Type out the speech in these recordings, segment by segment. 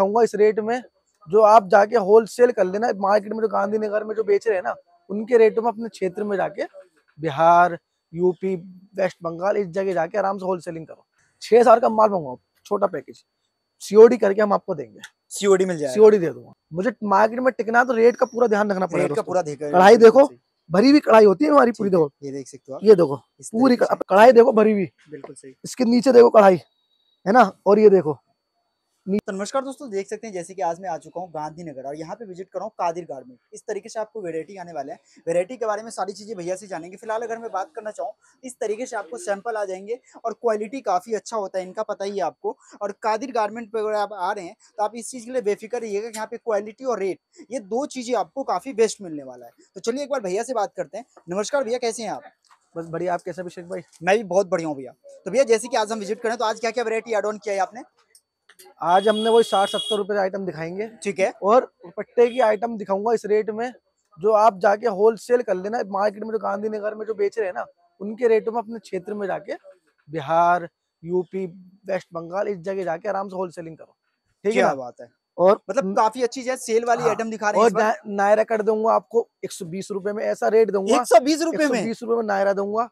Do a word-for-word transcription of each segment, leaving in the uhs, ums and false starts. रखा इस रेट में, जो आप जाके होलसेल कर लेना मार्केट में। जो गांधी नगर में जो बेच रहे हैं ना उनके रेटों में अपने क्षेत्र में जाके बिहार, यूपी, वेस्ट बंगाल, इस जगह जाके आराम से होलसेलिंग करो। छह हजार का माल मंगवाओ, छोटा पैकेज, सीओडी करके हम आपको देंगे। सीओडी मिल जाएगा, सीओडी दे दूंगा। मुझे मार्केट में टिकना तो रेट का पूरा ध्यान रखना पड़ेगा। पूरा कढ़ाई देखो, भरी हुई कढ़ाई होती है हमारी पूरी। देखो ये देख सकते हो, ये देखो पूरी कढ़ाई देखो भरी हुई, बिल्कुल सही। इसके नीचे देखो कढ़ाई है ना, और ये देखो। नमस्कार दोस्तों, देख सकते हैं जैसे कि आज मैं आ चुका हूँ गांधी नगर और यहाँ पे विजिट कर रहा हूँ कादिर गारमेंट। इस तरीके से आपको वैरायटी आने वाला है, वैरायटी के बारे में सारी चीज़ें भैया से जानेंगे। फिलहाल अगर मैं बात करना चाहूँ, इस तरीके से आपको सैंपल आ जाएंगे और क्वालिटी काफ़ी अच्छा होता है इनका, पता ही है आपको। और कादिर गारमेंट पर अगर आप आ रहे हैं तो आप इस चीज़ के लिए बेफिक्र रहिएगा कि यहाँ पे क्वालिटी और रेट, ये दो चीज़ें आपको काफ़ी बेस्ट मिलने वाला है। तो चलिए एक बार भैया से बात करते हैं। नमस्कार भैया, कैसे हैं आप? बस बढ़िया, आप कैसे अभिषेक भाई? मैं भी बहुत बढ़िया हूँ भैया। तो भैया जैसे कि आज हम विजिट करें तो आज क्या क्या वैरायटी एड ऑन किया है आपने? आज हमने वो साठ सत्तर रुपए के आइटम दिखाएंगे, ठीक है। और दुपट्टे की आइटम दिखाऊंगा इस रेट में, जो आप जाके होलसेल कर लेना मार्केट में। जो गांधी नगर में जो बेच रहे हैं ना उनके रेटों में अपने क्षेत्र में जाके बिहार, यूपी, वेस्ट बंगाल, इस जगह जाके आराम से होलसेलिंग करो, ठीक है ना? बात है। और मतलब काफी अच्छी चीज है, सेल वाली आइटम हाँ, दिखा रहे हैं। और नायरा कर दूंगा आपको एक सौ बीस रुपए में, ऐसा रेट दूंगा। एक सौ बीस रुपए में बीस रुपए में नायरा दूंगा,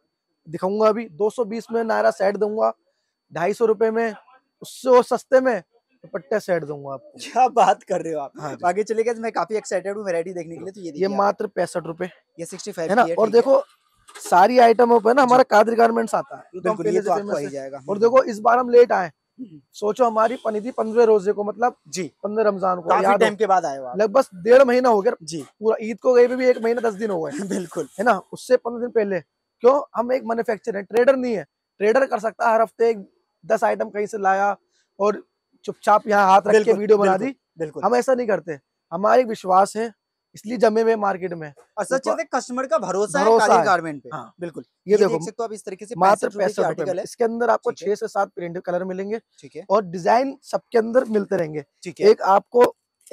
दिखाऊंगा अभी। दो सौ बीस में नायरा सेट दूंगा, ढाई सौ रुपए में, उससे और सस्ते में दुपट्टा सेट दूंगा आपको। क्या बात कर रहे हो आप? हाँ, आगे चले गए। मैं काफी एक्साइटेड हूँ वैरायटी देखने के लिए। तो ये ये मात्र पैंसठ रुपए, ये सिक्सटी फाइव है ना। और देखो सारी आइटमों पे ना हमारा कादिर गारमेंट्स आता है, तो ये तो आपको ही जाएगा। और देखो इस बार हम लेट आए, सोचो हमारी पनी थी पंद्रह रोजे को, मतलब जी पंद्रह रमजान को, काफी टाइम के बाद आए हो। लगभग डेढ़ महीना हो गया जी, पूरा ईद को गए भी एक महीना दस दिन हो गए, बिल्कुल है ना। उससे पंद्रह दिन पहले, क्यों? हम एक मैन्युफैक्चरर है, ट्रेडर नहीं है। ट्रेडर कर सकता है हर हफ्ते एक दस आइटम कहीं से लाया और चुपचाप यहाँ हाथ रख के वीडियो बना दी, बिल्कुल। हम ऐसा नहीं करते, हमारे विश्वास है इसलिए जमे हुए मार्केट में। असल चीज है कस्टमर का भरोसा है कादिर गारमेंट पे, बिल्कुल। ये देखो सकते हो आप इस तरीके से मात्र पैंसठ आर्टिकल है। इसके अंदर आपको छह से सात प्रिंट कलर मिलेंगे, ठीक है। और डिजाइन सबके अंदर मिलते रहेंगे, ठीक है। एक आपको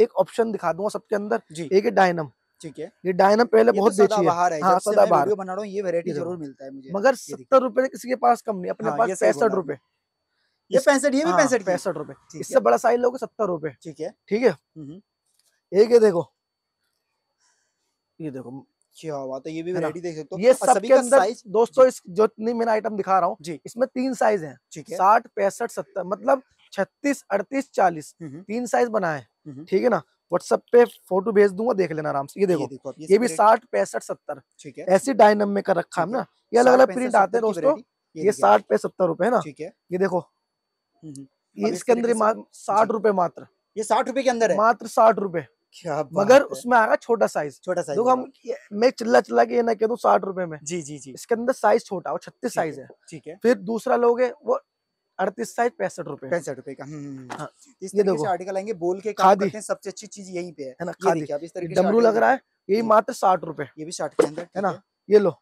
एक ऑप्शन दिखा दूंगा सबके अंदर, एक डायनम, ठीक है। ये डायनम पहले बहुत बेची है, बाहर है, हाँ, सदा बाहर बना रहा हूँ। ये वैरायटी जरूर मिलता है मुझे, मगर सत्तर रुपए किसी के पास कम नहीं, अपने पास पैंसठ रुपए, ये पैंसठ, ये भी पैंसठ पैंसठ रुपए। इससे बड़ा साइज लोगे सत्तर रुपए, ठीक है, ठीक है। एक ये देखो, ये देखो क्या हुआ, तो ये भी वैरायटी देख सकते हो। ये सभी का साइज दोस्तों, इस जो नहीं मैंने आइटम दिखा रहा हूँ इसमें तीन साइज हैं, ठीक है। साठ, पैंसठ, सत्तर, मतलब छत्तीस, अड़तीस, चालीस, तीन साइज बनाए, ठीक है ना। व्हाट्सएप पे फोटो भेज दूंगा, देख लेना आराम से। ये देखो, ये भी साठ, पैंसठ, सत्तर, ठीक है। ऐसी डायनम में कर रखा है ना, ये अलग अलग प्रिंट आते हैं दोस्तों। ये साठ पे सत्तर रुपए है ना, ठीक है। ये देखो, ये इसके अंदर साठ रुपए मात्र, ये साठ रुपए के अंदर है, मात्र साठ रुपए। मगर उसमें आएगा छोटा साइज, छोटा साइज। देखो हम, मैं चिल्ला चिल्ला के ये ना कह दूं साठ रुपए में, जी जी जी। इसके अंदर साइज छोटा, वो छत्तीस साइज है, ठीक है। फिर दूसरा लोगे वो अड़तीस साइज पैंसठ रुपए, पैंसठ रुपए का। हाँ, इस तरीके से आर्टिकल आएंगे, बोल के काम करते हैं। सबसे अच्छी चीज यही पे है ना, खादी। आप इस तरीके से डमरू लग रहा है, यही मात्र साठ रुपए, ये भी साठ के अंदर है ना। ये लो,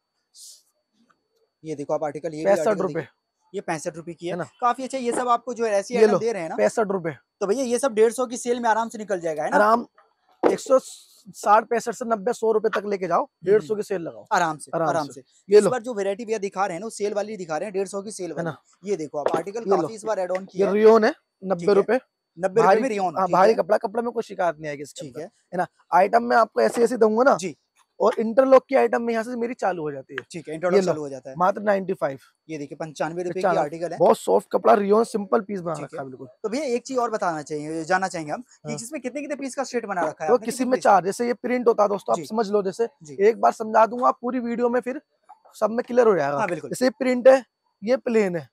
ये देखो आप आर्टिकल, ये पैंसठ रुपए, ये पैंसठ रुपए की है ना, काफी अच्छा। ये सब आपको जो ऐसी आइटम दे रहे हैं ना पैंसठ रुपए, तो भैया ये सब डेढ़ सौ की सेल में आराम से निकल जाएगा, है ना। आराम एक सौ साठ, पैंसठ से नब्बे, सौ रुपए तक लेके जाओ, डेढ़ सौ की सेल लगाओ आराम से, आराम से। ये इस बार जो वैरायटी भैया दिखा रहे हैं ना, सेल वाली दिखा रहे हैं, डेढ़ सौ की सेल है ना। ये देखो आप आर्टिकल काफी इस बार एड ऑन किया है। रियोन है नब्बे रुपए, नब्बे रुपए में रियोन, भारी कपड़ा, कपड़े में कोई शिकायत नहीं आएगी, ठीक है ना। आइटम में आपको ऐसे ऐसे दूंगा ना जी। और इंटरलॉक की आइटम में यहाँ से मेरी चालू हो जाती है, ठीक है। इंटरलॉक चालू हो जाता है मात्र नाइन्टी फाइव। ये देखिए पंचानवे रुपए की आर्टिकल है, बहुत सॉफ्ट कपड़ा, रियोन सिंपल पीस बना रखा है, बिल्कुल। तो भैया एक चीज और बताना चाहिए, जाना चाहेंगे हम कि इसमें कितने कितने पीस का सेट बना रखा है? तो किसी में चार, जैसे ये प्रिंट होता है दोस्तों, आप समझ लो। जैसे एक बार समझा दूंगा पूरी वीडियो में, फिर सब में क्लियर हो जाएगा, बिल्कुल। जैसे प्रिंट है, ये प्लेन है,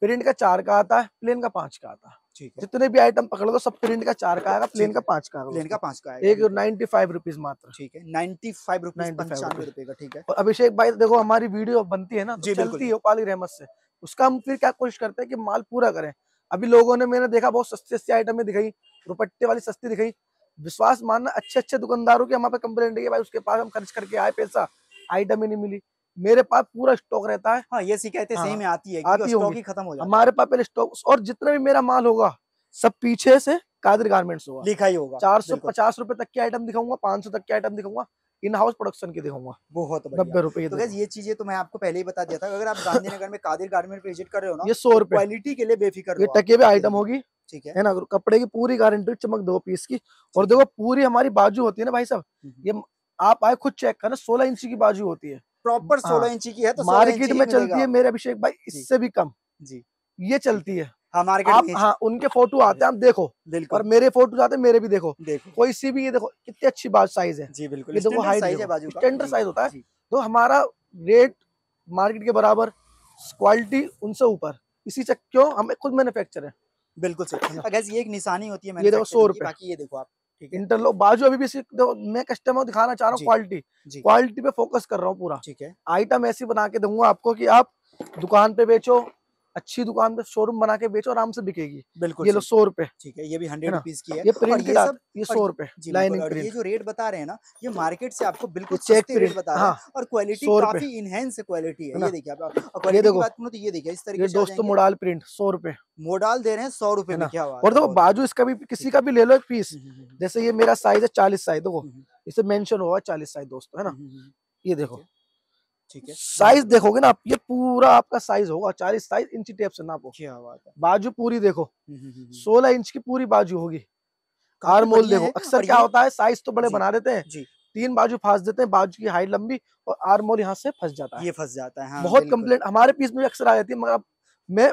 प्रिंट का चार का आता है, प्लेन का पांच का आता है, ठीक है। जितने भी आइटम पकड़ लो सब प्रिंट का चार का आएगा, प्लेन का पांच का, प्लेन का पांच का आएगा। एक नाइन्टी फाइव रुपीज मात्र, ठीक है, नाइन्टी फाइव रुपीज, पंचानवे रुपए का, ठीक है। और अभिषेक भाई देखो हमारी वीडियो बनती है ना, तो चलती है कादिर रहमत से, उसका हम फिर क्या कोशिश करते हैं कि माल पूरा करें। अभी लोगों ने, मैंने देखा बहुत सस्ती सस्ती आइटमें दिखाई, दुपट्टे वाली सस्ती दिखाई। विश्वास मानना अच्छे अच्छे दुकानदारों की हमारे कंप्लेंट है, भाई उसके पास हम खर्च करके आए पैसा, आइटम ही नहीं मिली। मेरे पास पूरा स्टॉक रहता है, हाँ, ये शिकायतें सही में आती है, आती स्टॉक ही खत्म हो जाता है। हमारे पास पहले स्टॉक, और जितना भी मेरा माल होगा सब पीछे से कादिर गारमेंट्स होगा, लिखा ही होगा। चार सौ पचास रुपए तक की आइटम दिखाऊंगा, पांच सौ तक की आइटम दिखाऊंगा, इन हाउस प्रोडक्शन के दिखाऊंगा, बहुत नब्बे रुपए। तो गैस ये चीजें तो मैं आपको पहले ही बता दिया था। अगर आप गांधीनगर में कादिर गारमेंट विजिट कर रहे हो ना, ये सौ रुपए क्वालिटी के लिए बेफिक्र, ये टके भी आइटम होगी, ठीक है ना, कपड़े की पूरी गारंटी, चमक दो पीस की। और देखो पूरी हमारी बाजू होती है ना भाई साहब, ये आप आए खुद चेक करना, सोलह इंची की बाजू होती है प्रॉपर, सोलह इंची की है तो मार्केट में चलती है मेरे अभिषेक भाई इससे भी कम जी, ये चलती है मार्केट आप, में हाँ, उनके फोटो आते हैं आप देखो, और मेरे फोटो आते हैं मेरे भी देखो, देखो कोई सी भी, ये देखो कितनी अच्छी बाजू साइज है जी, बिल्कुल स्टैंडर्ड साइज होता है। तो हमारा रेट मार्केट के बराबर, क्वालिटी उनसे ऊपर, इसी चक क्यों हम खुद मैन्युफैक्चर है। बिल्कुल सही, ये एक निशानी होती है, ये देखो सौ रुपए, बाकी ये देखो आप इंटरलॉक बाजू। अभी भी देखो मैं कस्टमर को दिखाना चाह रहा हूँ, क्वालिटी क्वालिटी पे फोकस कर रहा हूँ पूरा, ठीक है। आइटम ऐसी बना के दूंगा आपको कि आप दुकान पे बेचो, अच्छी दुकान पे शोरूम बना के बेचो, आराम से बिकेगी। बिल्कुल, ये लो सौ रुपए, ठीक है, ये भी हंड्रेड रुपीज की है, ये प्रिंट के साथ ये सौ रुपए लाइनिंग प्रिंट। ये जो रेट बता रहे हैं ना, ये मार्केट से आपको बिल्कुल चेक रेट बता रहा है, और क्वालिटी काफी इनहैंस क्वालिटी है। ये देखिए आप, और ये देखो तो ये देखिए इस तरीके से दोस्तों मोडाल प्रिंट सौ रुपए, मोडाल दे रहे हैं सौ रुपए में क्या हुआ। और देखो बाजू इसका भी, किसी का भी ले लो एक पीस, जैसे ये मेरा साइज है चालीस साइज, देखो इसे मेंशन हुआ चालीस साइज दोस्तों, है ना, ये देखो ठीक है। साइज देखोगे ना आप, ये पूरा आपका साइज होगा चालीस साइज इंची टेप से नापो, क्या बात है। बाजू पूरी देखो सोलह इंच की पूरी बाजू होगी। आर्मोल देखो, अक्सर क्या होता है साइज तो बड़े बना देते हैं, तीन बाजू फांस देते हैं, बाजू की हाइट लंबी और आर्मोल यहाँ से फंस जाता है, ये फंस जाता है। हाँ, बहुत कंप्लेंट हमारे पीस में अक्सर आ जाती है, मगर मैं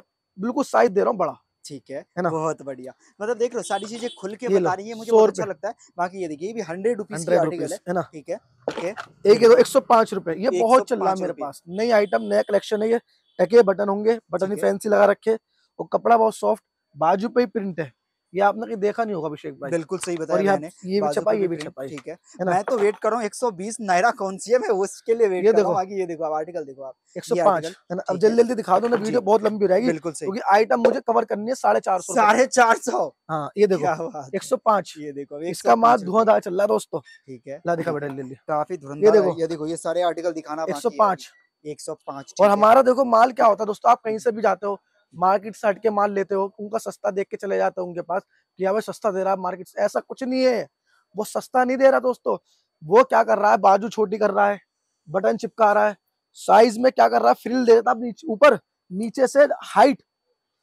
बिल्कुल साइज दे रहा हूँ बड़ा, ठीक है है ना। बहुत बढ़िया, मतलब देख लो सारी चीजें खुल के बता रही है, मुझे बहुत अच्छा लगता है। बाकी ये देखिए ये भी हंड्रेड रुपीज का आर्टिकल है ना, ठीक है। एक ये एक सौ पांच रुपए, ये बहुत चल रहा है मेरे पास, नई आइटम नया कलेक्शन है। ये टके बटन होंगे, बटन ही फैंसी लगा रखे, और कपड़ा बहुत सॉफ्ट, बाजू पे ही प्रिंट है, ये आपने कहीं देखा नहीं होगा अभिषेक भाई। बिल्कुल सही बताया मैंने, ये भी छपाई ये भी छपाई, ठीक है। मैं तो वेट कर रहा हूँ एक सौ बीस नायरा कौन सी है, मैं उसके लिए वेट कर रहा हूँ। आगे ये देखो आप आर्टिकल देखो आप एक सौ पाँच, अब जल्दी जल्दी दिखा दो ना, वीडियो बहुत लंबी हो जाएगी। बिल्कुल सही, क्योंकि आइटम मुझे कवर करनी है साढ़े चार सौ साढ़े चार सौ हाँ ये देखो एक सौ पाँच, ये देखो इसका माल धुआंधार चल रहा है दोस्तों, ठीक है ला दिखा बेटा, ले लिया काफी धुआंधार। ये देखो ये देखो ये सारे आर्टिकल दिखाना, एक सौ पाँच एक सौ पाँच। और हमारा देखो माल क्या होता है दोस्तों, आप कहीं से भी जाते हो मार्केट से हट के माल लेते हो, उनका सस्ता देख के चले जाते हो उनके पास कि भाई सस्ता दे रहा है मार्केट से, ऐसा कुछ नहीं है, वो सस्ता नहीं दे रहा दोस्तों। वो क्या कर रहा है, बाजू छोटी कर रहा है, बटन चिपका रहा है, साइज में क्या कर रहा है फ्रिल दे देता है ऊपर, नीचे से हाइट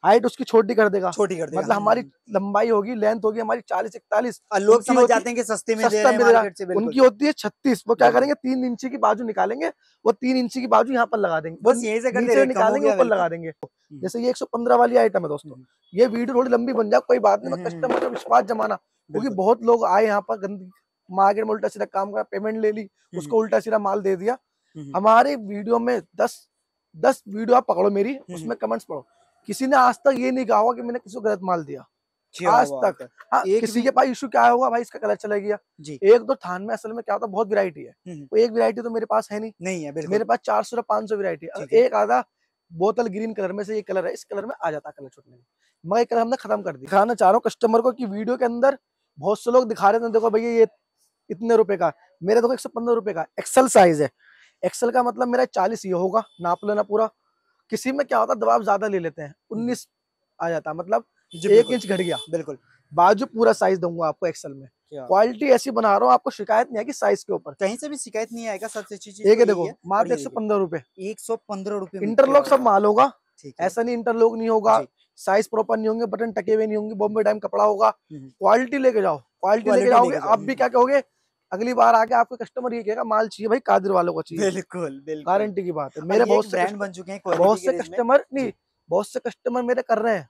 हाइट उसकी छोटी कर देगा, छोटी कर देगा, मतलब हमारी लंबाई होगी, लेंथ होगी हमारी चालीस इकतालीस, लोग समझ जाते हैं कि सस्ते में सस्ता मिल रहा है, उनकी होती है छत्तीस। वो क्या करेंगे, तीन इंची की बाजू निकालेंगे, वो तीन इंची की बाजू यहाँ पर लगा देंगे, बस यही से नीचे निकालेंगे ऊपर लगा देंगे। जैसे ये एक सौ पंद्रह वाली आइटम है दोस्तों, ये वीडियो थोड़ी लंबी बन जाए कोई बात नहीं, कस्टमर का विश्वास जमाना, क्योंकि बहुत लोग आए यहाँ पर गंदी मार्केट में, उल्टा सीधा काम का पेमेंट ले ली, उसको उल्टा सीधा माल दे दिया। हमारे वीडियो में दस दस वीडियो आप पकड़ो मेरी, उसमें कमेंट्स पढ़ो, किसी ने आज तक ये नहीं कहा होगा कि मैंने किसी को गलत माल दिया आज तक। हाँ, किसी के पास इशू क्या होगा भाई, इसका कलर चला गया जी। एक दो थान में असल में क्या होता है, बहुत वैरायटी है, तो एक वैरायटी तो मेरे पास है नहीं, नहीं है, मेरे पास चार सौ पांच सौ वैरायटी है। एक आधा बोतल ग्रीन कलर में से ये कलर है, इस कलर में आ जाता कलर छुटने में, मगर ये कलर हमने खत्म कर दिया। दिखाना चाह रहा हूँ कस्टमर को कि वीडियो के अंदर बहुत से लोग दिखा रहे थे, देखो भैया ये इतने रुपए का, मेरा देखो एक सौ पंद्रह रुपए का एक्सल साइज है, एक्सल का मतलब मेरा चालीस ये होगा, नाप लेना पूरा। किसी में क्या होता है दबाव ज्यादा ले लेते हैं, उन्नीस आ जाता, मतलब एक इंच घट गया। बिल्कुल, बाजू पूरा साइज दूंगा आपको एक्सल में, क्वालिटी ऐसी बना रहा हूँ आपको शिकायत नहीं आएगी साइज के ऊपर, कहीं से भी शिकायत नहीं आएगा। सबसे अच्छी चीज एक देखो, मात्र एक सौ पंद्रह रुपए, एक सौ पंद्रह रुपए इंटरलॉक सब माल होगा, ऐसा नहीं इंटरलॉक नहीं होगा, साइज प्रॉपर नहीं होंगे, बटन टके हुए नहीं होंगे, बॉम्बे टाइम कपड़ा होगा। क्वालिटी लेके जाओ, क्वालिटी लेके जाओगे आप भी क्या कहोगे, अगली बार आके आपके कस्टमर ये कहेगा माल चाहिए भाई कादिर वालों को चाहिए। बिल्कुल बिल्कुल, गारंटी की बात है। मेरे बहुत से ब्रांड बन चुके हैं, बहुत से कस्टमर नहीं बहुत से कस्टमर मेरे कर रहे हैं,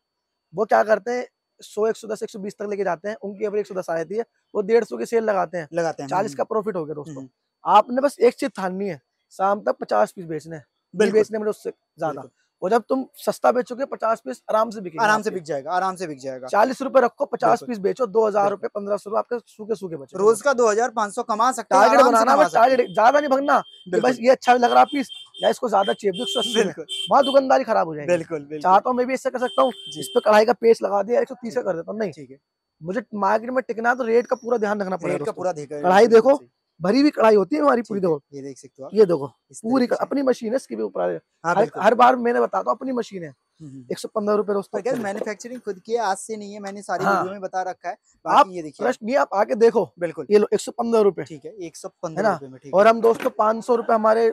वो क्या करते हैं सौ एक सौ दस एक सौ बीस तक लेके जाते हैं, उनकी एवरेज एक सौ दस आ जाती है, वो डेढ़ सौ की सेल लगाते हैं लगाते हैं चालीस का प्रॉफिट हो गया दोस्तों। आपने बस एक चीज ठाननी है, शाम तक पचास पीस बेचने हैं, बेचने में उससे ज्यादा, और जब तुम सस्ता बेचोगे पचास पीस आराम से बिकेगा, आराम से बिक जाएगा, आराम से बिक जाएगा। चालीस रुपए रखो, पचास पीस बेचो, दो हजार रुपए पंद्रह सौ रुपए आपके सूखे सूखे बचे, रोज का दो हजार पाँच सौ कमा सकते हैं। टारगेट बनाना, बस टारगेट, ज्यादा नहीं भगना, बस ये अच्छा लग रहा पीस या इसको ज्यादा चाहिए एक सौ अस्सी, वहाँ दुकानदारी खराब हो जाएगी। बिल्कुल, चाहता हूँ मैं भी इससे कर सकता हूँ, इस पर कढ़ाई का पेस्ट लगा दिया एक सौ तीस का कर देता हूँ, नहीं ठीक है, मुझे मार्केट में टिकना तो रेट का पूरा ध्यान रखना पड़ेगा। पूरा कढ़ाई देखो, भरी भी कढ़ाई होती है हमारी पूरी, देखो ये देख सकते हो, ये देखो पूरी अपनी मशीन है, इसके भी ऊपर हर बार मैंने बताता हूँ अपनी मशीन है। एक सौ पंद्रह रुपए दोस्तों, मैन्युफैक्चरिंग खुद की आज से नहीं है, मैंने सारी वीडियो में बता रखा है, आप ये देखिए प्रश्न नहीं, आप आके देखो। बिल्कुल, ये लो एक सौ पंद्रह रुपए, ठीक है एक सौ पंद्रह रुपए। और हम दोस्तों पाँच सौ रुपए हमारे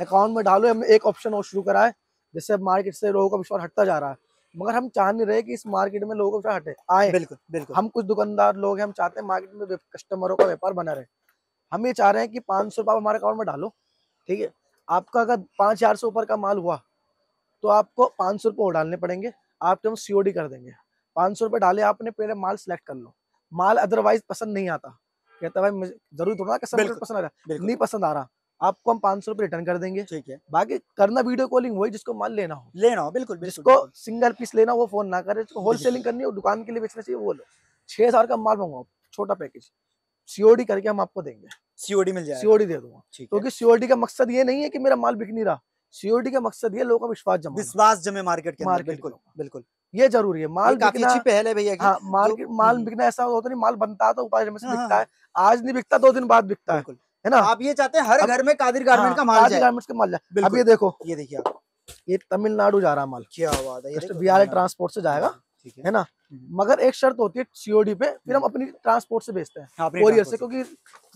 अकाउंट में डालो, हमने एक ऑप्शन और शुरू करा है, जैसे मार्केट से लोगों का विश्वास हटता जा रहा है, मगर हम चाह नहीं रहे कि इस मार्केट में लोगों से हटे आए। बिल्कुल बिल्कुल। हम कुछ दुकानदार लोग हैं, हम चाहते हैं मार्केट में कस्टमरों का व्यापार बना रहे। हम ये चाह रहे हैं कि पाँच सौ रुपये हमारे अकाउंट में डालो, ठीक है। आपका अगर पाँच हजार से ऊपर का माल हुआ तो आपको पाँच सौ रुपये और डालने पड़ेंगे, आपके हम सी ओ डी कर देंगे। पाँच सौ रुपये डाले आपने, पहले माल सेलेक्ट कर लो। माल अदरवाइज पसंद नहीं आता, कहता भाई मुझे जरूर थोड़ा कस्टमर पसंद आ रहा, नहीं पसंद आ रहा, आपको हम पाँच सौ रुपये रिटर्न कर देंगे, ठीक है। बाकी करना वीडियो कॉलिंग वही जिसको माल लेना हो लेना हो बिल्कुल, बिल्कुल जिसको बिल्कुल। सिंगल पीस लेना वो फोन ना करे, जिसको होलसेलिंग करनी हो दुकान के लिए बेचना चाहिए वो लो। छह हजार का माल मंगाओ, छोटा पैकेज सीओडी करके हम आपको देंगे। सीओडी मिल जाएगा, सीओडी दे दूंगा, क्योंकि सीओडी का मकसद ये नहीं है कि मेरा माल बिक नहीं रहा। सीओडी का मकसद ये लोगों का विश्वास जमा विश्वास जमे मार्केट के अंदर। बिल्कुल बिल्कुल, ये जरूरी है। माल काफी अच्छी पहल है भैया। हाँ, मार्केट माल बिकना ऐसा होता नहीं, माल बनता तो उपाय बिकता है, आज नहीं बिकता दो दिन बाद बिकता है, है ना। आप ये चाहते हैं हर घर में कादिर गारमेंट का माल जाए, गारमेंट्स का माल जाए। अब ये देखो, ये देखिए आप, ये तमिलनाडु जा रहा माल, क्या बात है, ये बिहार ट्रांसपोर्ट से जाएगा, ठीक है ना। मगर एक शर्त होती है सीओडी पे, फिर हम अपनी ट्रांसपोर्ट से बेचते हैं, कोरियर से, क्योंकि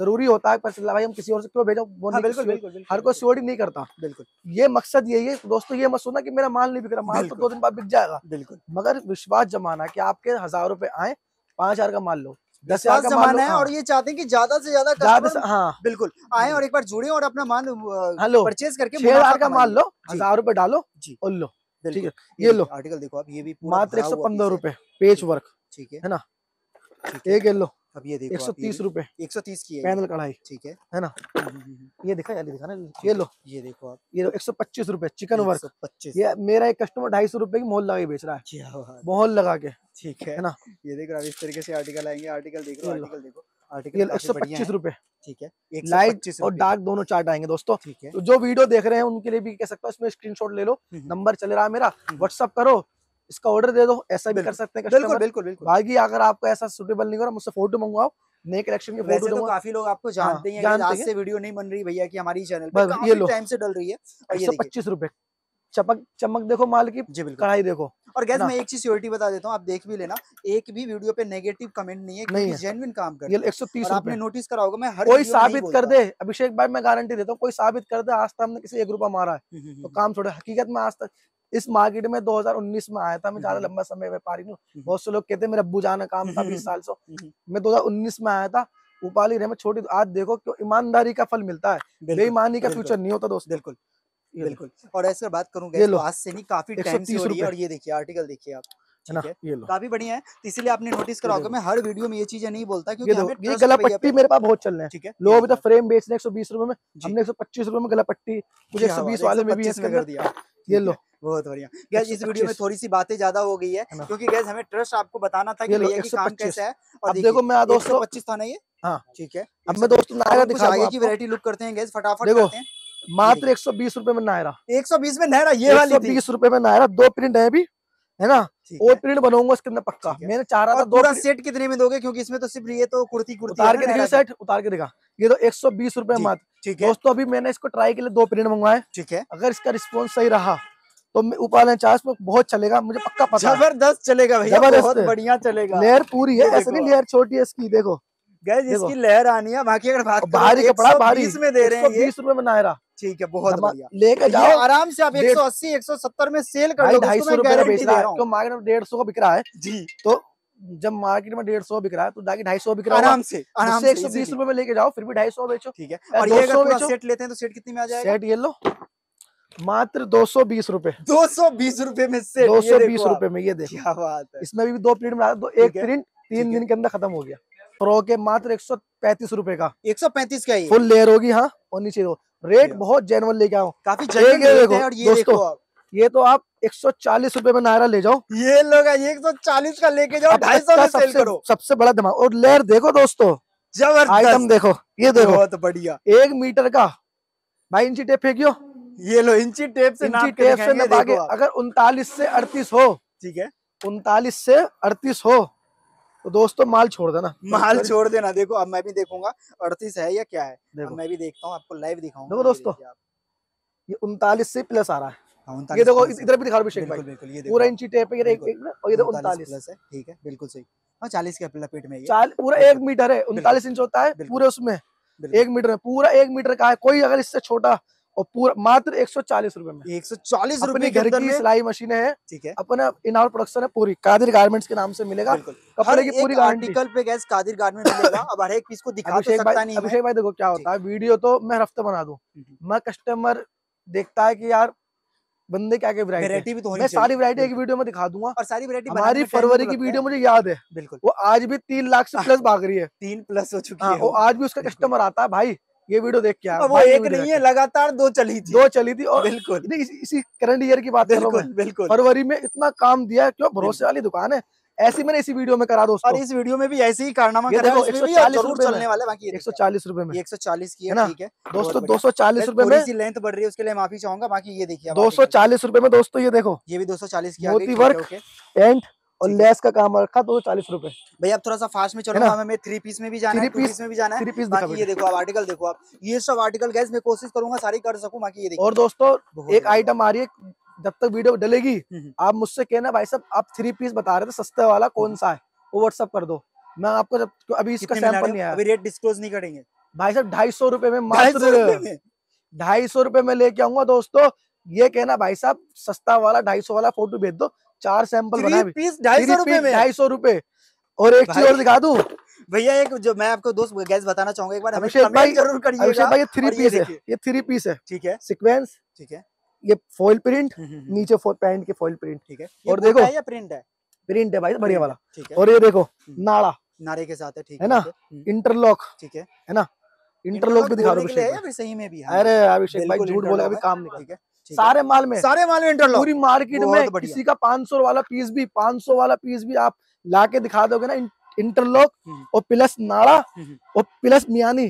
जरूरी होता है भाई हम किसी और से क्यों भेजो। बिल्कुल, हर कोई सीओडी नहीं करता। बिल्कुल, ये मकसद यही है दोस्तों। ये मत सोना कि मेरा माल नहीं बिक रहा, माल तो दो दिन बाद बिक जाएगा। बिल्कुल, मगर विश्वास जमाना कि आपके हजार रुपए आए, पांच हजार का माल लो, दस हजार जमाना है। हाँ। और ये चाहते हैं कि ज्यादा से ज्यादा कस्टमर हाँ बिल्कुल आए और एक बार जुड़े और अपना माल परचेज करके छह हजार का माल लो, हजार रुपए डालो और लो, ठीक है। ये लो आर्टिकल देखो आप, ये भी मात्र एक सौ पंद्रह रुपए पेच वर्क, ठीक है ना। एक लो अब ये देखो, एक सौ तीस रुपए, एक सौ तीस की पैनल कढ़ाई, ठीक है, है ना। ये देखा यार, दिखा ना, ये लो, ये देखो आप, ये लो एक सौ पच्चीस रुपए चिकन वर्क, पच्चीस। ये मेरा एक कस्टमर ढाई सौ रुपए की मोहर लगा के बेच रहा है, मोहर लगा के, ठीक है ना। ये देखो आप, इस तरीके से आर्टिकल आएंगे। आर्टिकल देखो, आर्टिकल देखो, आर्टिकल एक सौ पच्चीस रुपए, ठीक है। एक लाइट और डार्क दोनों चार्ट आएंगे दोस्तों, ठीक है। जो वीडियो देख रहे हैं उनके लिए भी कह सकता हूँ, इसमें स्क्रीनशॉट ले लो, नंबर चल रहा है मेरा, व्हाट्सअप करो, इसका ऑर्डर दे दो, ऐसा भी कर सकते हैं। बिल्कुल बिल्कुल बिल्कुल। बाकी अगर आपको ऐसा सूटेबल नहीं हो रहा, मुझसे फोटो मंगवाओ, नए कलेक्शन के फोटो दूंगा। काफी लोग आपको जानते हैं, आज से वीडियो नहीं बन रही भैया की हमारी चैनल पे, काफी टाइम से डल रही है। और ये पच्चीस रुपए चमक चमक देखो माल की, जी बिल्कुल, कढ़ाई देखो। और गैस मैं एक चीज सिक्योरिटी बता देता हूँ, आप देख भी लेना, एक भी वीडियो पे नेगेटिव कमेंट नहीं है, क्योंकि जेन्युइन काम कर रहे हैं। एक सौ तीस आपने नोटिस करा होगा, मैं हर कोई साबित कर दे अभिषेक भाई, मैं गारंटी देता हूँ, कोई साबित कर दे आज तक हमने किसी एक रुपया मारा है तो काम छोड़ा। हकीकत में आज तक इस मार्केट में दो हजार उन्नीस में आया था मैं, ज्यादा लंबा समय व्यापारी नहीं हूँ। बहुत से लोग कहते हैं मेरा अब्बू जाना काम था बीस साल से, मैं दो हजार उन्नीस में आया था, उपाली रहे मैं छोटी। आज देखो क्यों ईमानदारी का फल मिलता है, बेईमानी का फ्यूचर नहीं होता दोस्त। बिल्कुल बिल्कुल। और ऐसे बात करूंगा तो आज से नहीं, काफी टाइम से हो रही है। और ये देखिए आर्टिकल देखिए आप, ठीक है, ये लो काफी बढ़िया है। इसीलिए आपने नोटिस करा होगा मैं हर वीडियो में ये चीजें नहीं बोलता, क्योंकि ये गलापट्टी मेरे पास बहुत चल रहे हैं, ठीक है। लोग अभी तो फ्रेम बेच रहे हैं एक सौ बीस रुपए में, हमने एक सौ पच्चीस रुपए में गलापट्टी, मुझे एक सौ बीस वाले में भी इसमें कर दिया। ये लो, बहुत बढ़िया। गैस इस वीडियो में थोड़ी सी बातें ज्यादा हो गई है, क्योंकि गैस हमें ट्रस्ट आपको बताना था कि भैया की काम कैसा है। और देखो मैं दोस्तों पच्चीस था ना ये, हाँ ठीक है। अब मैं दोस्तों नायरा दिखाऊंगा की वैरायटी लुक करते हैं गैस, फटाफट करते हैं। मात्र एक सौ बीस रुपए में नायरा, एक सौ बीस में नायरा, ये वाली बीस रुपए में नायरा। दो प्रिंट है अभी, है ना, और प्रिंट बनाऊंगा इसके अंदर पक्का। मैंने चाह रहा था दो सेट कितने में दोगे, क्योंकि इसमें तो सिर्फ ये तो कुर्ती कुर्ती उतार के दिखा, सेट उतार के दिखा। ये तो एक सौ बीस रुपए मात्र दोस्तों। अभी मैंने इसको ट्राई के लिए दो प्रिंट मंगवाए, ठीक है। अगर इसका रिस्पॉन्स सही रहा तो ऊपर चार्ज में बहुत चलेगा, मुझे पक्का पता, जबरदस्त चलेगा भैया, बहुत बढ़िया चलेगा। लेयर पूरी है, ऐसे नहीं लेयर छोटी है इसकी, देखो गैस इसकी लहर आनी है। बाकी अगर बात भारी कपड़ा भारी में दे रहे हैं बीस रुपए में नायरा, ठीक है, बहुत बढ़िया। लेकर जाओ आराम से, आप एक सौ अस्सी एक सौ सत्तर में सेल कर लो। ढाई सौ रुपए बेच रहा है, मार्केट में डेढ़ सौ बिक रहा है जी। तो जब मार्केट में डेढ़ सौ बिक रहा है तो ढाई सौ बिक रहा है, आराम से आराम से एक सौ बीस रुपए में लेके जाओ, फिर भी ढाई सौ बेचो, ठीक है। और ये अगर सेट लेते हैं तो सेट कितने में आ जाएगा? सेट ये लो मात्र दो सौ बीस रूपए, दो सौ बीस रूपये में सेट, दो सौ बीस रूपये में। ये देखो क्या बात है, इसमें भी दो प्रिंट में, एक प्रिंट तीन दिन के अंदर खत्म हो गया। प्रो के मात्र एक सौ पैंतीस रूपये का, एक सौ पैंतीस का फुल लेयर होगी, हाँ होनी चाहिए। रेट बहुत जेन्युइन लेके आओ, काफी जेन्युइन देखो दोस्तों। ये तो आप एक सौ चालीस रुपए में नायरा ले जाओ, ये लोग एक सौ चालीस का लेके जाओ, ढाई सौ में सेल करो, सबसे बड़ा दिमाग। और लेयर देखो दोस्तों, जबरदस्त आइटम देखो, ये देखो बहुत बढ़िया। एक मीटर का भाई, इंची टेप फेंकियो, ये लो इंची टेप से इंची टेप से नाप के, अगर उनतालीस से अड़तीस हो, ठीक है, उनतालीस से अड़तीस हो तो दोस्तों माल छोड़ देना, माल छोड़ देना। देखो अब मैं भी देखूंगा अड़तीस है या क्या है, मैं भी देखता हूँ, आपको लाइव दिखाऊंगा। देखो दोस्तों ये उनतालीस से प्लस आ रहा है, ये देखो इधर भी दिखा रहा हूँ, पूरा इंची टेप है, ये उनतालीस प्लस है, ठीक है, बिल्कुल सही। और चालीस के लपेट में पूरा एक मीटर है, उनतालीस इंच होता है पूरे, उसमें एक मीटर में पूरा एक मीटर का है। कोई अगर इससे छोटा और पूरा मात्र एक सौ चालीस रूपए में एक सौ चालीस रूपए घर की सिलाई मशीन है। ठीक है, अपना इन हाउस प्रोडक्शन है पूरी, कादिर गारमेंट्स के नाम से मिलेगा। कपड़े की पूरी आर्टिकल पे गैस कादिर गारमेंट मिलेगा। अब हर एक पीस को दिखा तो सकता नहीं है। अभिषेक भाई देखो क्या होता है, वीडियो तो मैं हफ्ते बना दूं, मैं कस्टमर देखता है की यार बंदे क्या क्या वैरायटी भी तो होनी चाहिए। मैं सारी वैरायटी एक वीडियो में दिखा दूंगा और सारी वैरायटी हमारी फरवरी की वीडियो मुझे याद है बिल्कुल, वो आज भी तीन लाख से प्लस भाग रही है, तीन प्लस हो चुकी है। वो आज भी उसका कस्टमर आता है भाई ये वीडियो देख के आया, वो एक नहीं है लगातार दो चली थी दो चली थी और बिल्कुल इसी करंट ईयर की बात है। बिल्कुल फरवरी में इतना काम दिया, क्यों भरोसे वाली दुकान है। ऐसी मैंने इसी वीडियो में करा दोस्तों, और इस वीडियो में भी ऐसे ही कारनामा करा है। एक सौ चालीस रूपए में एक सौ चालीस की है ठीक है दोस्तों, दो सौ चालीस रूपए में। लेंथ बढ़ रही है उसके लिए माफी चाहूंगा। बाकी ये देखिए दो सौ चालीस रूपए में दोस्तों, ये देखो ये भी दो सौ चालीस की मोती वर्क एंड और लेस का काम रखा दो सौ चालीस रूपए। भैया आप थोड़ा सा फास्ट में चलो, हमें थ्री पीस में भी जाना है, पीस में भी जाना है। बाकी ये देखो आप आर्टिकल देखो, आप ये सब आर्टिकल गैस मैं कोशिश करूंगा सारी कर सकूं। बाकी ये देखो और दोस्तों एक आइटम आ रही है, जब तक वीडियो डलेगी आप मुझसे कहना भाई साहब आप थ्री पीस बता रहे थे सस्ते वाला कौन सा है, वो व्हाट्सअप कर दो। मैं आपको जब तो अभी इसका सैंपल नहीं आया, अभी रेट डिस्क्लोज नहीं करेंगे भाई साहब। ढाई सौ रूपये में मात्र ढाई सौ रूपये में लेके आऊंगा दोस्तों। ये कहना भाई साहब सस्ता वाला ढाई सौ वाला फोटो भेज दो, चार सैंपल बना पीस ढाई सौ रूपये में ढाई सौ रूपये। और एक चीज और दिखा दू भैया, एक जो मैं आपको दोस्त गैस बताना चाहूंगा एक बार, हमें जरूर करिएगा। ये थ्री पीस है, ये थ्री पीस है ठीक है, सिक्वेंस ठीक है, ये फॉइल प्रिंट नीचे पैंट के फॉइल प्रिंट ठीक है। और देखो है या प्रिंट है, प्रिंट है भाई बढ़िया वाला ठीक है। और ये देखो नाड़ा नारे के साथ है ठीक है ना, इंटरलॉक ठीक है है ना। इंटरलॉक भी दिखा रहा सही में भी, अरे अभिषेक भाई झूठ बोला अभी काम नहीं ठीक है। सारे माल में सारे माल में इंटरलॉक, पूरी मार्केट में किसी का पांच सौ वाला पीस भी पांच सौ वाला पीस भी आप ला के दिखा दोगे ना, इंटरलॉक और प्लस नाड़ा और प्लस मियानी,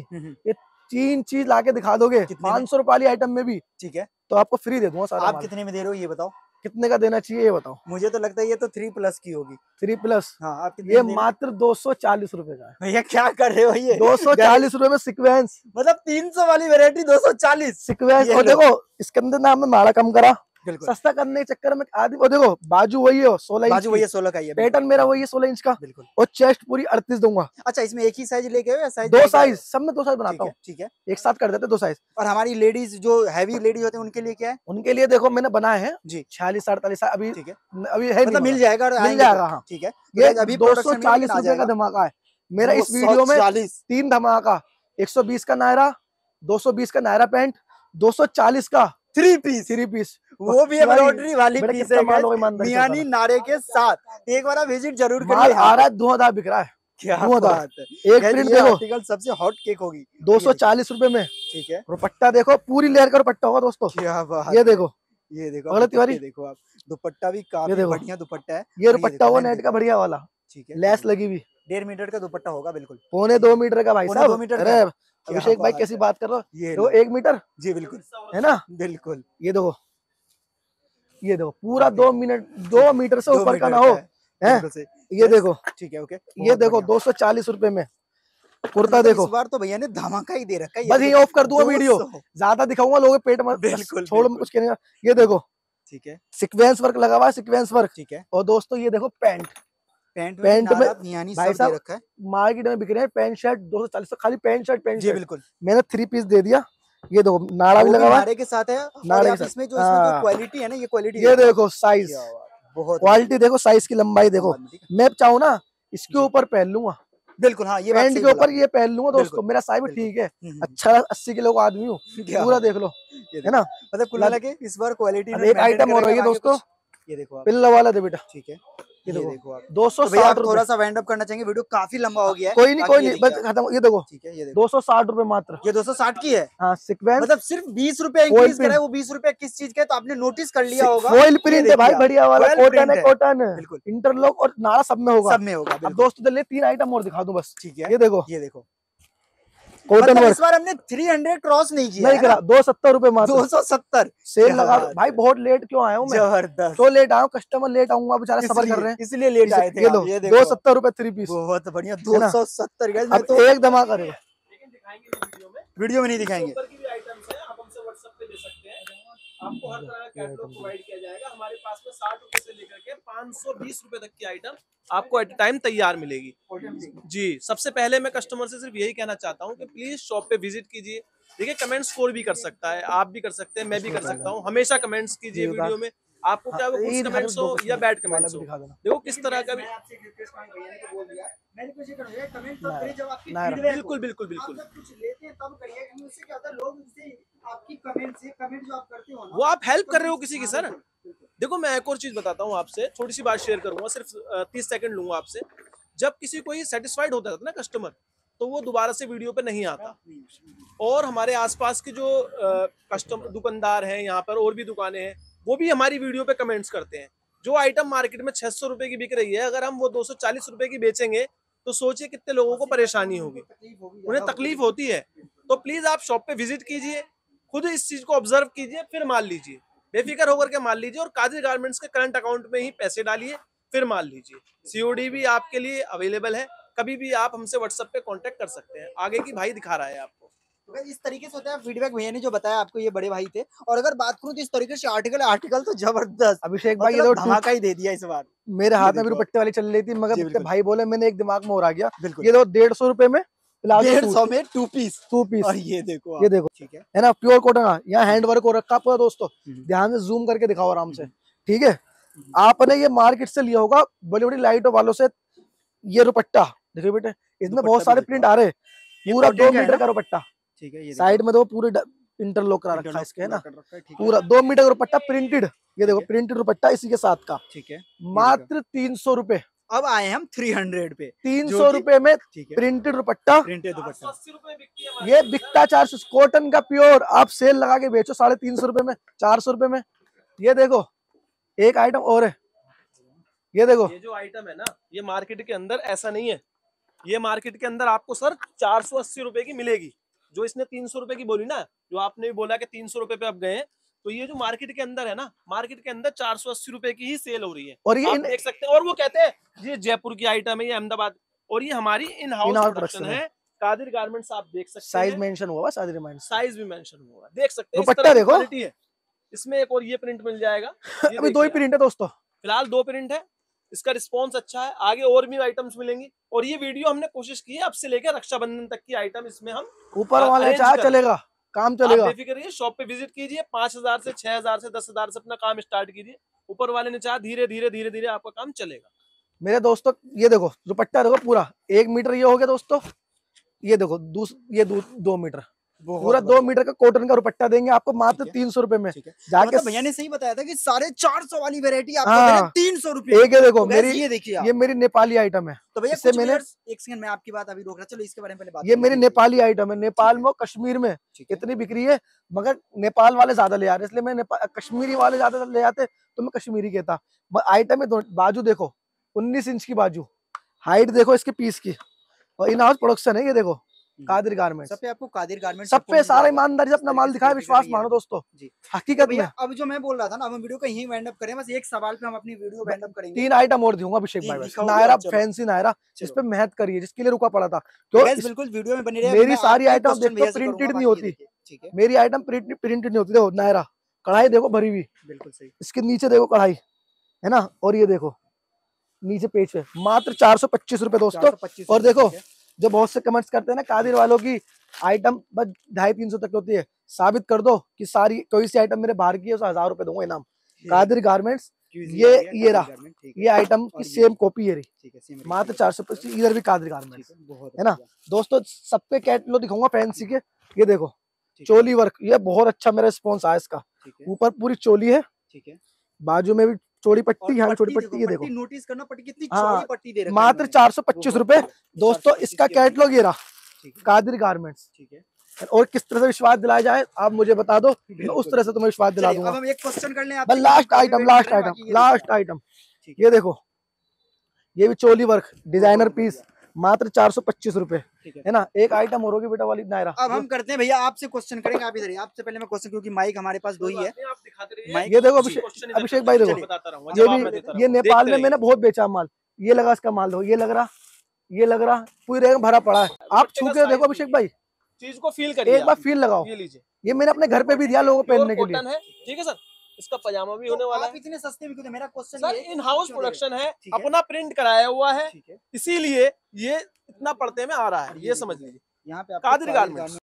ये तीन चीज लाके दिखा दोगे पांच सौ रुपए वाली आइटम में भी ठीक है, तो आपको फ्री दे दूंगा सारा। आप कितने में दे रहे हो ये बताओ, कितने का देना चाहिए ये बताओ। मुझे तो लगता है ये तो थ्री प्लस की होगी, थ्री प्लस हाँ। आप ये मात्र दो सौ चालीस रूपए का है भैया, क्या कर रहे हो ये दो सौ चालीस रूपये में सिक्वेंस, मतलब तीन सौ वाली वेरायटी दो सौ चालीस सिक्वेंस। और देखो इसके अंदर ना हमने नाड़ा कम करा, सस्ता करने के चक्कर में आदि। वो देखो बाजू वही है सोलह, बाजू वही है सोलह का, ये पैटर्न मेरा वही है सोलह इंच का बिल्कुल। और चेस्ट पूरी अड़तीस दूंगा। अच्छा इसमें एक ही साइज लेके या साइज दो साइज, सब में दो साइज बनाता हूँ ठीक है, एक साथ कर देते दो साइज। और हमारी लेडीज जो हैवी लेडीज होती है उनके लिए क्या है, उनके लिए देखो मैंने बनाए हैं जी छियालीस अड़तालीस अभी ठीक है, अभी है मिल जाएगा मिल जाएगा ठीक है। ये अभी दो सौ चालीस रूपये का धमाका है मेरा इस वीडियो में, तीन धमाका एक सौ बीस का नायरा, दो सौ बीस का नायरा पैंट, दो सौ चालीस का थ्री पीस थ्री पीस वो भी एम्ब्रॉयडरी वाली पीस है मियानी नारे के साथ। एक बार विजिट जरूर करिए, आ रहा है धुआंधार बिक रहा है, क्या बात है। एक प्रिंट देखो आर्टिकल सबसे हॉट केक होगी दो सौ चालीस रूपये में ठीक है। दुपट्टा देखो पूरी लेयर का दुपट्टा होगा दोस्तों, क्या बात। ये देखो ये देखो तिवारी देखो आप, दुपट्टा भी काफी बढ़िया दुपट्टा है, ये दुपट्टा हुआ नेट का बढ़िया वाला ठीक है, लेस लगी हुई डेढ़ मीटर का दुपट्टा होगा बिल्कुल, पौने दो मीटर का भाई साहब। दो मीटर अभिषेक भाई कैसी बात कर रहे हो, ये देखो एक मीटर जी बिल्कुल है ना बिल्कुल। ये देखो ये देखो पूरा दो मिनट दो मीटर से ऊपर का ना हो है, ये देखो ठीक है ओके। ये देखो दो सौ चालीस रूपये में कुर्ता देखो, इस बार तो भैया ने धमाका ही दे रखा है। बस ये ऑफ कर दूंगा वीडियो, ज्यादा दिखाऊंगा लोगों के पेट मत बिल्कुल छोड़ कुछ कहने का। ये देखो ठीक है सिक्वेंस वर्क लगा हुआ है, सिक्वेंस वर्क ठीक है। और दोस्तों ये देखो पैंट पैंट पैंट में भाई साहब मार्केट में बिक रहे हैं पैंट शर्ट दो सौ चालीस, खाली पैंट शर्ट पैंट बिल्कुल। मैंने थ्री पीस दे दिया, ये देखो नाड़ा भी लगा हुआ है के साथ है, नाड़ा के इसमें जो इसमें क्वालिटी है ना ये क्वालिटी। ये देखो साइज बहुत क्वालिटी देखो, साइज की लंबाई देखो, मैं चाहूँ ना इसके ऊपर पहन लूंगा बिल्कुल हाँ, ये पैंट के ऊपर ये पहन लूंगा दोस्तों, मेरा साइज ठीक है अच्छा। अस्सी किलो का आदमी हूँ पूरा देख लो है ना, मतलब कुल मिला के इस बार क्वालिटी। एक आइटम हो रही है दोस्तों, ये देखो पिल्ला वाला दे बेटा ठीक है। ये देखो, देखो आप दो सौ साठ थोड़ा सा वाइंड अप करना चाहेंगे, वीडियो काफी लंबा हो गया है। कोई नहीं कोई नहीं बस खत्म। ये देखो ठीक है, ये देखो दो सौ साठ रूपये मात्र, ये दो सौ साठ की है हाँ, सिक्वेंस मतलब सिर्फ बीस रूपए इंक्रीज करा है, वो बीस रूपए किस चीज का तो आपने नोटिस कर लिया होगा। फॉइल प्रिंट है भाई बढ़िया वाला, कॉटन है कॉटन बिल्कुल, इंटरलॉक और नाड़ा सब में होगा सब में होगा। अब दोस्तों चलिए तीन आइटम और दिखा दूं बस ठीक है। ये देखो ये देखो कॉटन वर्क, इस बार हमने तीन सौ क्रॉस नहीं किया नहीं करा, दो सत्तर रूपये मात्र दो सौ सत्तर सेल लगा भाई। बहुत लेट क्यों आया हूँ मैं, जबरदस्त तो लेट आया, कस्टमर लेट आऊंगा बेचारे सफर कर रहे हैं इसलिए लेट आए थे। ये देखो दो सत्तर रूपये थ्री पीस बहुत बढ़िया दो सौ सत्तर का एक धमाका रहेगा, वीडियो में नहीं दिखाएंगे आपको हर तरह का कैटलॉग प्रोवाइड किया जाएगा। हमारे पास में साठ रुपए से लेकर के पाँच सौ बीस रुपए तक की आइटम आपको एट टाइम तैयार मिलेगी जी। सबसे पहले मैं कस्टमर से सिर्फ यही कहना चाहता हूँ कि प्लीज शॉप पे विजिट कीजिए। देखिए कमेंट स्कोर भी कर सकता है, आप भी कर सकते हैं, मैं भी कर सकता हूँ। हमेशा कमेंट्स कीजिए वीडियो में, आपको क्या वो गुड कमेंट्स हो या बैड कमेंट्स हो, देखो किस तरह का भी। मैंने कुछ ये करूंगा कमेंट तो करिए, जब आपकी बिल्कुल बिल्कुल बिल्कुल आप कुछ लेते हैं तब करिए, क्योंकि उससे क्या होता है लोग उनसे आपकी कमेंट से कमेंट जो आप करते हो ना वो आप हेल्प कर रहे हो किसी की। सर देखो मैं एक और चीज बताता हूँ आपसे, छोटी सी बात शेयर करूंगा, सिर्फ तीस सेकंड लूंगा आपसे। जब किसी को ये सेटिस्फाइड होता था ना कस्टमर, तो वो दोबारा से वीडियो पे नहीं आता। और हमारे आसपास के जो कस्टमर दुकानदार हैं यहाँ पर, और भी दुकानें हैं, वो भी हमारी वीडियो पे कमेंट्स करते हैं। जो आइटम मार्केट में छह सौ रुपए की बिक रही है, अगर हम वो दो सौ चालीस रुपए की बेचेंगे तो सोचिए कितने लोगों को परेशानी होगी, उन्हें तकलीफ होती है। तो प्लीज आप शॉप पे विजिट कीजिए, खुद इस चीज को ऑब्जर्व कीजिए, फिर माल लीजिए, बेफिक्र होकर के माल लीजिए। और कादिर गारमेंट्स के करंट अकाउंट में ही पैसे डालिए, फिर माल लीजिए। सीओडी भी आपके लिए अवेलेबल है, कभी भी आप हमसे व्हाट्सएप पे कांटेक्ट कर सकते हैं। आगे की भाई दिखा रहा है आपको, तो इस तरीके से होता है फीडबैक। भैया ने जो बताया आपको, ये बड़े भाई थे। और अगर बात करूं तो इस तरीके से आर्टिकल आर्टिकल तो जबरदस्त। अभिषेक भाई ये तो धमाका ही दे दिया इस बार। मेरे हाथ में भी दुपट्टे वाली चल रही थी, मगर भाई बोले मैंने एक दिमाग में और आ गया। ये दो डेढ़ सौ रुपए में डेढ़ सौ में टू पीस टू पीस और ये देखो ये देखो ठीक है ना, प्योर कॉटन। यहाँ हैंड वर्क हो रखा पूरा। दोस्तों ध्यान से जूम करके दिखाओ आराम से, ठीक है। आपने ये मार्केट से लिया होगा बड़ी बड़ी लाइटों वालों से। ये दुपट्टा देखो बेटे, इसमें बहुत सारे प्रिंट आ रहे हैं। पूरा दो मीटर का दुपट्टा, ठीक है। साइड में तो पूरे इंटरलॉक करा रखा है इसके, है ना। पूरा दो मीटर का दुपट्टा प्रिंटेड, ये देखो प्रिंटेड दुपट्टा इसी के साथ का, ठीक है। मात्र तीन सौ रूपये। अब आए हम थ्री हंड्रेड पे, तीन सौ रूपये में प्रिंटेड दुपट्टा। प्रिंटेड दुपट्टा ये बिकता चार सौ, कॉटन का प्योर। आप सेल लगा के बेचो साढ़े तीन सौ रूपये में, चार सौ रूपये में। ये देखो एक आइटम और है, ये देखो। ये जो आइटम है ना, ये मार्केट के अंदर ऐसा नहीं है। ये मार्केट के अंदर आपको सर चार सौ अस्सी रुपए की मिलेगी। जो इसने तीन सौ रुपए की बोली ना, जो आपने भी बोला कि तीन सौ रुपए पे आप गए, तो ये जो मार्केट के अंदर है ना, मार्केट के अंदर चार सौ अस्सी रुपए की ही सेल हो रही है। और ये देख सकते हैं। और वो कहते हैं ये जयपुर की आइटम है, ये अहमदाबाद, और ये हमारी इन हाउस प्रोडक्शन है। कादिर गारमेंट्स आप देख सकते हैं, साइज मेंशन हुआ, साइज भी मेंशन हुआ, देख सकते हैं। दुपट्टा देखो, इसमें एक और ये प्रिंट मिल जाएगा। अभी दो ही प्रिंट है दोस्तों, फिलहाल दो प्रिंट है। इसका रिस्पांस अच्छा है, आगे और भी आइटम्स मिलेंगी। और ये वीडियो हमने कोशिश की है अब से लेकर रक्षाबंधन तक की आइटम इसमें हम ऊपर वाले चार चलेगा, काम चलेगा। बेफिक्र रहिए, शॉप पे विजिट कीजिए। पांच हजार से, छह हजार से, दस हजार से अपना काम स्टार्ट कीजिए। ऊपर वाले ने चाहा, धीरे धीरे धीरे धीरे आपका काम चलेगा मेरे दोस्तों। ये देखो दुपट्टा देखो पूरा एक मीटर ये हो गया दोस्तों। ये देखो ये दो मीटर, पूरा दो मीटर का कॉटन का दुपट्टा देंगे आपको मात्र तीन सौ रूपये में। जाके भैया ने सही बताया था कि साढ़े चार सौ वाली वेरायटी आपको तीन सौ रूपये। ये देखो मेरी, ये देखिए ये मेरी नेपाली आइटम है। तो भैया इससे मैंने एक सेकंड में आपकी बात अभी रोक रहा, चलो इसके बारे में पहले बात। ये मेरी नेपाली आइटम है। नेपाल में, कश्मीर में इतनी बिक्री है, मगर नेपाल वाले ज्यादा ले आ रहे, इसलिए मैं कश्मीरी वाले ज्यादा ले आते तो मैं कश्मीरी कहता। आइटम है। बाजू देखो उन्नीस इंच की बाजू, हाइट देखो इसके पीस की, और इन हाउस प्रोडक्शन है। ये देखो कादिर गारमेंट्स, सब पे आपको कादिर गारमेंट्स, सब पे सारा ईमानदारी से अपना माल दिखाया। विश्वास मानो दोस्तों जी, हकीकत में। अब जो मैं बोल रहा था ना, हम वीडियो को यहीं वाइंड अप करें। बस एक सवाल पे हम अपनी वीडियो वाइंड अप करेंगे। तीन आइटम और दूंगा अभिषेक भाई, नायरा फैंसी नायरा, इस पे मेहनत करिए, जिसके लिए रुका पड़ा था। तो बिल्कुल वीडियो में बने रहिए। मेरी सारी आइटम देखो प्रिंटेड नहीं होती, मेरी आइटम प्रिंटेड नहीं होती। देखो नायरा कढ़ाई देखो भरी हुई, बिल्कुल सही। इसके नीचे देखो कढ़ाई है ना, और ये देखो नीचे पेज पे मात्र चार सौ पच्चीस रुपए दोस्तों। और देखो जो बहुत से कमेंट्स करते हैं ना कादिर वालों की आइटम बस ढाई तीन सौ तक होती है, साबित कर दो कि सारी कोई सी आइटम मेरे बाहर की है, उसे हजार रुपए दूंगा इनाम। कादिर गारमेंट्स ये ये रहा, ये आइटम की सेम कॉपी है रही, मात्र चार सौ पच्चीस। इधर भी कादिर गारमेंट्स है ना दोस्तों, सब पे कैटलॉग दिखाऊंगा फैंसी के। ये देखो चोली वर्क, ये बहुत अच्छा मेरा रिस्पॉन्स आया इसका। ऊपर पूरी चोली है, ठीक है, बाजू में भी चोड़ी पट्टी, हाँ चोड़ी पट्टी। ये देखो नोटिस करना पट्टी कितनी चौड़ी पट्टी दे रहा है, मात्र चार सौ पच्चीस रुपए दोस्तों। इसका कैटलॉग ये रहा कादिर गारमेंट्स, ठीक है। और किस तरह से विश्वास दिलाया जाए आप मुझे बता दो, उस तरह से तुम्हें विश्वास दिला दूंगा। अब हम एक क्वेश्चन कर लें आप, last item last item last item ये देखो, ये भी चोली वर्क डिजाइनर पीस, मात्र चार सौ पच्चीस रुपए है ना। एक आइटम और होगी बेटा वाली नायरा। अब हम करते हैं भैया आपसे क्वेश्चन करेंगे, आप इधर। आपसे पहले मैं क्वेश्चन, क्योंकि माइक हमारे पास दो ही है, आप दिखाते रहिए। ये देखो अभिषेक भाई देखो, ये भी ये नेपाल में मैंने बहुत बेचा माल। ये लगा इसका माल, ये लग रहा ये लग रहा पूरी रेग भरा पड़ा है। आप छू के देखो अभिषेक भाई, चीज को फील करिए, एक बार फील लगाओ। ये मैंने अपने घर पे भी दिया लोगों को पहनने के लिए। ठीक है सर, इसका पजामा भी होने वाला है। इतने सस्ते भी क्यों? मेरा question sir, in house production है, अपना प्रिंट कराया हुआ है, इसीलिए ये इतना पड़ते में आ रहा है, ये समझ लीजिए। यहाँ पे कादिर गारमेंट्स।